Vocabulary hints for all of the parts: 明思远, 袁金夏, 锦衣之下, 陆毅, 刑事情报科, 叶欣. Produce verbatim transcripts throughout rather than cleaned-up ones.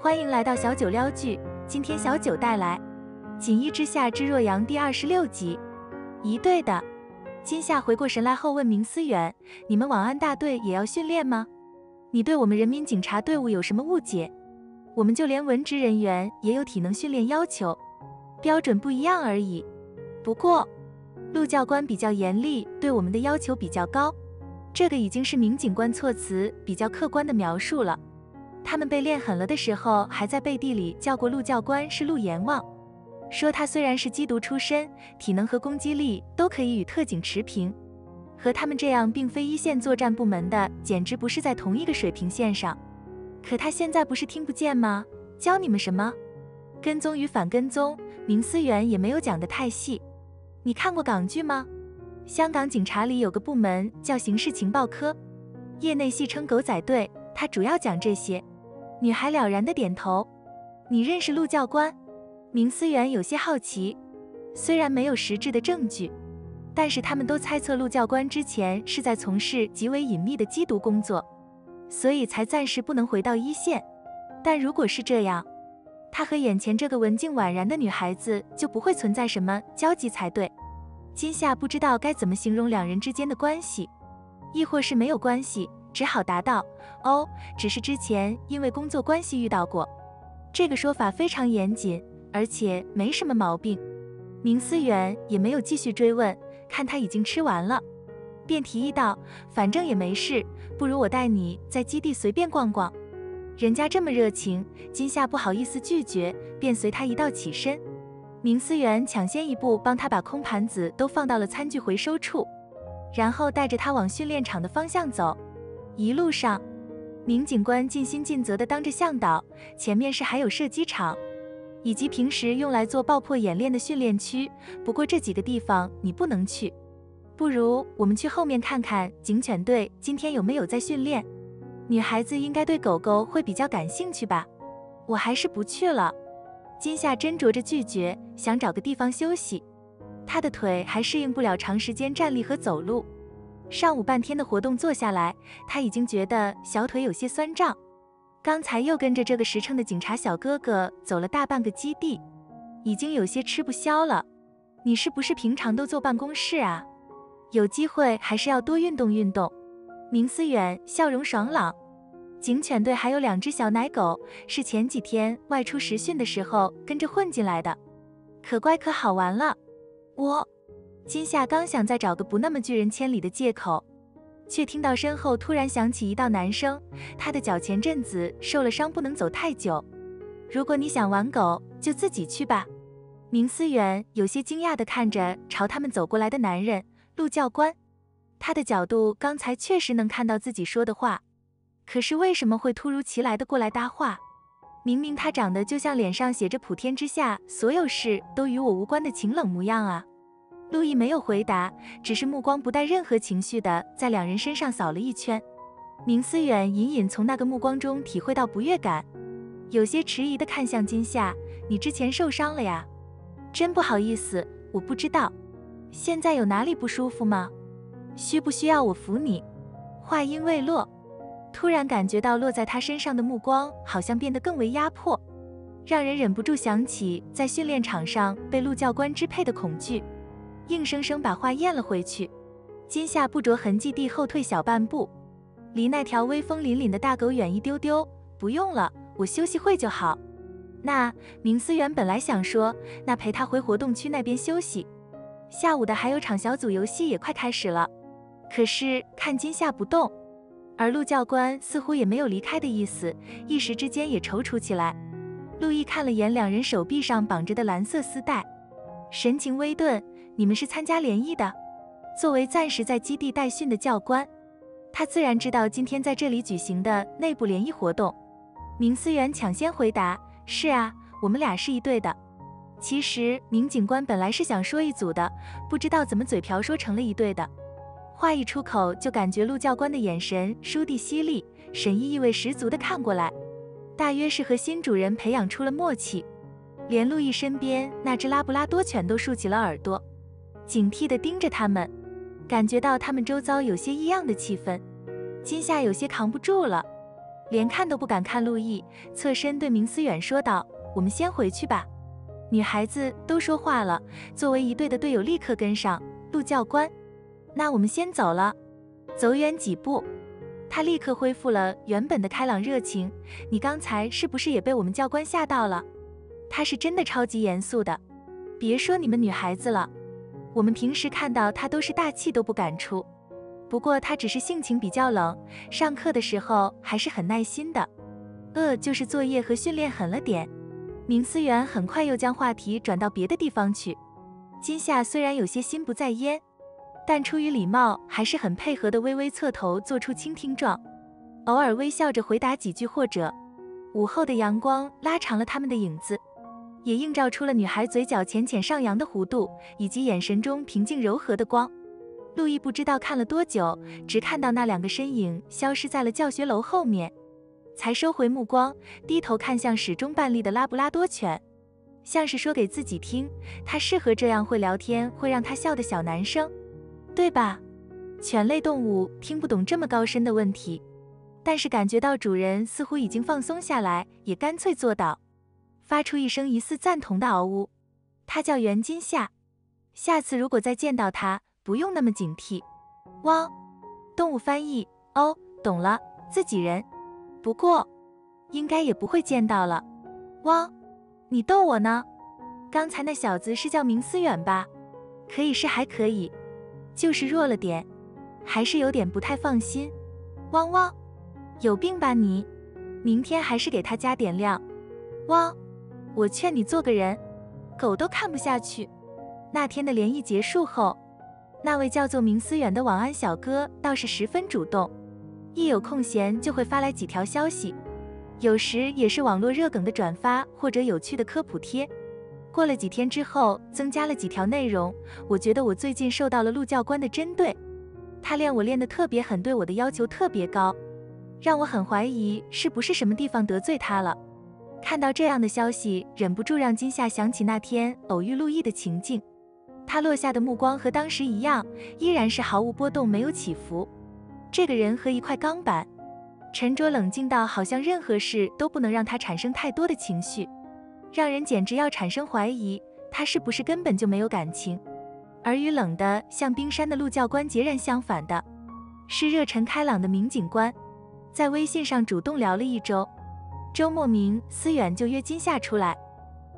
欢迎来到小九撩剧，今天小九带来《锦衣之下之若阳》第二十六集。一队的金夏回过神来后问明思远：“你们网安大队也要训练吗？你对我们人民警察队伍有什么误解？我们就连文职人员也有体能训练要求，标准不一样而已。不过，陆教官比较严厉，对我们的要求比较高。这个已经是明警官措辞比较客观的描述了。 他们被练狠了的时候，还在背地里叫过陆教官是陆阎王，说他虽然是缉毒出身，体能和攻击力都可以与特警持平，和他们这样并非一线作战部门的，简直不是在同一个水平线上。可他现在不是听不见吗？教你们什么？跟踪与反跟踪，明思远也没有讲得太细。你看过港剧吗？香港警察里有个部门叫刑事情报科，业内戏称狗仔队，他主要讲这些。 女孩了然地点头。你认识陆教官？明思远有些好奇。虽然没有实质的证据，但是他们都猜测陆教官之前是在从事极为隐秘的缉毒工作，所以才暂时不能回到一线。但如果是这样，他和眼前这个文静宛然的女孩子就不会存在什么交集才对。今夏不知道该怎么形容两人之间的关系，亦或是没有关系。 只好答道：“哦，只是之前因为工作关系遇到过。”这个说法非常严谨，而且没什么毛病。明思远也没有继续追问，看他已经吃完了，便提议道：“反正也没事，不如我带你在基地随便逛逛。”人家这么热情，今夏不好意思拒绝，便随他一道起身。明思远抢先一步帮他把空盘子都放到了餐具回收处，然后带着他往训练场的方向走。 一路上，明警官尽心尽责地当着向导。前面是还有射击场，以及平时用来做爆破演练的训练区。不过这几个地方你不能去，不如我们去后面看看警犬队今天有没有在训练。女孩子应该对狗狗会比较感兴趣吧？我还是不去了。今夏斟酌着拒绝，想找个地方休息。她的腿还适应不了长时间站立和走路。 上午半天的活动做下来，他已经觉得小腿有些酸胀。刚才又跟着这个实诚的警察小哥哥走了大半个基地，已经有些吃不消了。你是不是平常都坐办公室啊？有机会还是要多运动运动。明思远笑容爽朗。警犬队还有两只小奶狗，是前几天外出实训的时候跟着混进来的，可乖可好玩了。我。 今夏刚想再找个不那么拒人千里的借口，却听到身后突然响起一道男声。他的脚前阵子受了伤，不能走太久。如果你想玩狗，就自己去吧。明思远有些惊讶地看着朝他们走过来的男人陆教官，他的角度刚才确实能看到自己说的话，可是为什么会突如其来的过来搭话？明明他长得就像脸上写着“普天之下所有事都与我无关”的晴冷模样啊。 陆毅没有回答，只是目光不带任何情绪的在两人身上扫了一圈。明思远隐隐从那个目光中体会到不悦感，有些迟疑的看向今夏：“你之前受伤了呀？真不好意思，我不知道。现在有哪里不舒服吗？需不需要我扶你？”话音未落，突然感觉到落在他身上的目光好像变得更为压迫，让人忍不住想起在训练场上被陆教官支配的恐惧。 硬生生把话咽了回去，今夏不着痕迹地后退小半步，离那条威风凛凛的大狗远一丢丢。不用了，我休息会就好。那明思远本来想说，那陪他回活动区那边休息。下午的还有场小组游戏也快开始了，可是看今夏不动，而陆教官似乎也没有离开的意思，一时之间也踌躇起来。陆毅看了眼两人手臂上绑着的蓝色丝带，神情微顿。 你们是参加联谊的，作为暂时在基地代训的教官，他自然知道今天在这里举行的内部联谊活动。明思远抢先回答：“是啊，我们俩是一队的。”其实明警官本来是想说一组的，不知道怎么嘴瓢说成了一队的。话一出口，就感觉陆教官的眼神倏地犀利，神意意味十足地看过来，大约是和新主人培养出了默契，连陆毅身边那只拉布拉多犬都竖起了耳朵。 警惕地盯着他们，感觉到他们周遭有些异样的气氛，今夏有些扛不住了，连看都不敢看陆毅，侧身对明思远说道：“我们先回去吧。”女孩子都说话了，作为一队的队友立刻跟上。陆教官，那我们先走了。走远几步，他立刻恢复了原本的开朗热情。你刚才是不是也被我们教官吓到了？他是真的超级严肃的，别说你们女孩子了，我们平时看到他都是大气都不敢出。 不过他只是性情比较冷，上课的时候还是很耐心的，呃，就是作业和训练狠了点。明思源很快又将话题转到别的地方去。今夏虽然有些心不在焉，但出于礼貌，还是很配合的，微微侧头做出倾听状，偶尔微笑着回答几句，或者午后的阳光拉长了他们的影子，也映照出了女孩嘴角浅浅上扬的弧度，以及眼神中平静柔和的光。 陆毅不知道看了多久，只看到那两个身影消失在了教学楼后面，才收回目光，低头看向始终半立的拉布拉多犬，像是说给自己听，他适合这样会聊天、会让他笑的小男生，对吧？犬类动物听不懂这么高深的问题，但是感觉到主人似乎已经放松下来，也干脆做到，发出一声疑似赞同的嗷呜。他叫袁金夏，下次如果再见到他， 不用那么警惕。汪，动物翻译哦，懂了，自己人。不过，应该也不会见到了。汪，你逗我呢？刚才那小子是叫明思远吧？可以是还可以，就是弱了点，还是有点不太放心。汪汪，有病吧你？明天还是给他加点量。汪，我劝你做个人，狗都看不下去。那天的联谊结束后， 那位叫做明思远的网安小哥倒是十分主动，一有空闲就会发来几条消息，有时也是网络热梗的转发或者有趣的科普贴。过了几天之后，增加了几条内容。我觉得我最近受到了陆教官的针对，他练我练得特别狠，对我的要求特别高，让我很怀疑是不是什么地方得罪他了。看到这样的消息，忍不住让金夏想起那天偶遇陆毅的情境。 他落下的目光和当时一样，依然是毫无波动，没有起伏。这个人和一块钢板，沉着冷静到好像任何事都不能让他产生太多的情绪，让人简直要产生怀疑，他是不是根本就没有感情。而与冷的像冰山的陆教官截然相反的，是热忱开朗的明警官。在微信上主动聊了一周，周末明思远就约金夏出来，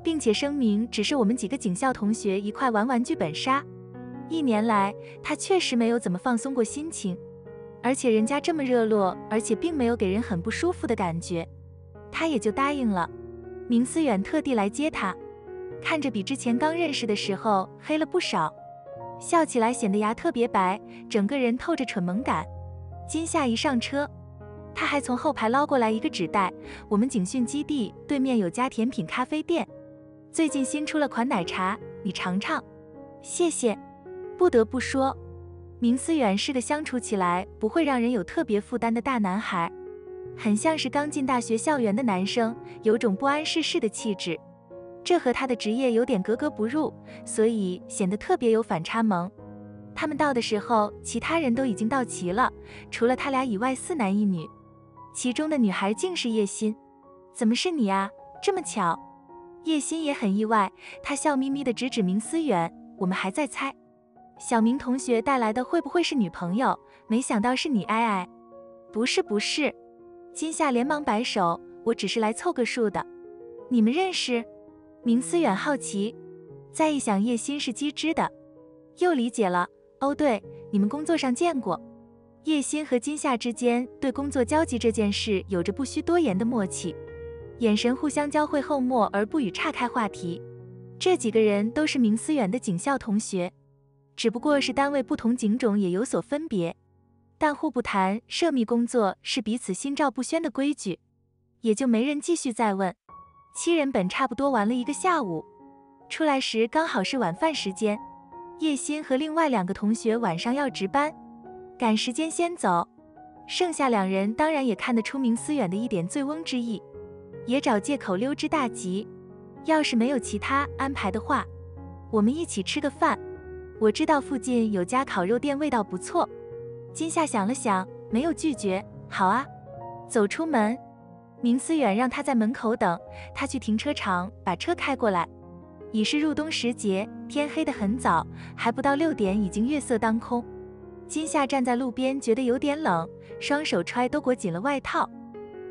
并且声明，只是我们几个警校同学一块玩玩剧本杀。一年来，他确实没有怎么放松过心情，而且人家这么热络，而且并没有给人很不舒服的感觉，他也就答应了。明思远特地来接他，看着比之前刚认识的时候黑了不少，笑起来显得牙特别白，整个人透着蠢萌感。金夏一上车， 他还从后排捞过来一个纸袋。我们警训基地对面有家甜品咖啡店，最近新出了款奶茶，你尝尝。谢谢。不得不说，明思远是个相处起来不会让人有特别负担的大男孩，很像是刚进大学校园的男生，有种不谙世事的气质。这和他的职业有点格格不入，所以显得特别有反差萌。 他们到的时候，其他人都已经到齐了，除了他俩以外，四男一女。其中的女孩竟是叶欣，怎么是你啊？这么巧！叶欣也很意外，她笑眯眯的指指明思远，我们还在猜，小明同学带来的会不会是女朋友？没想到是你，哎哎，不是不是。金夏连忙摆手，我只是来凑个数的。你们认识？明思远好奇，再一想叶欣是机智的，又理解了。 哦，对，你们工作上见过。叶欣和金夏之间对工作交集这件事有着不需多言的默契，眼神互相交汇后默而不语，岔开话题。这几个人都是明思远的警校同学，只不过是单位不同，警种也有所分别，但互不谈涉密工作是彼此心照不宣的规矩，也就没人继续再问。七人本差不多玩了一个下午，出来时刚好是晚饭时间。 叶欣和另外两个同学晚上要值班，赶时间先走。剩下两人当然也看得出明思远的一点醉翁之意，也找借口溜之大吉。要是没有其他安排的话，我们一起吃个饭。我知道附近有家烤肉店，味道不错。金夏想了想，没有拒绝。好啊，走出门，明思远让他在门口等，他去停车场把车开过来。已是入冬时节，天黑得很早，还不到六点，已经月色当空。金夏站在路边，觉得有点冷，双手揣兜裹紧了外套。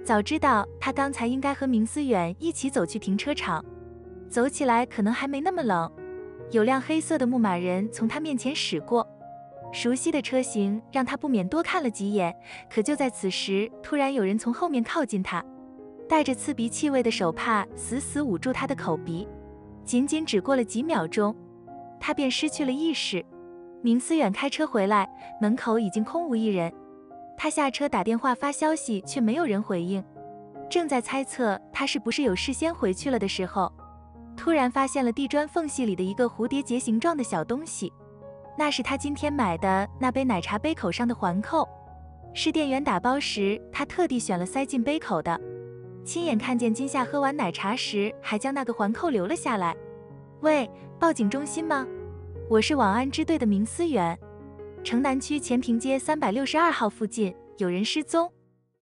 早知道他刚才应该和明思远一起走去停车场，走起来可能还没那么冷。有辆黑色的牧马人从他面前驶过。 熟悉的车型让他不免多看了几眼，可就在此时，突然有人从后面靠近他，带着刺鼻气味的手帕死死捂住他的口鼻，仅仅只过了几秒钟，他便失去了意识。明思远开车回来，门口已经空无一人，他下车打电话发消息，却没有人回应。正在猜测他是不是有事先回去了的时候，突然发现了地砖缝隙里的一个蝴蝶结形状的小东西。 那是他今天买的那杯奶茶杯口上的环扣，是店员打包时他特地选了塞进杯口的。亲眼看见金夏喝完奶茶时，还将那个环扣留了下来。喂，报警中心吗？我是网安支队的明思远。城南区前坪街三百六十二号附近有人失踪。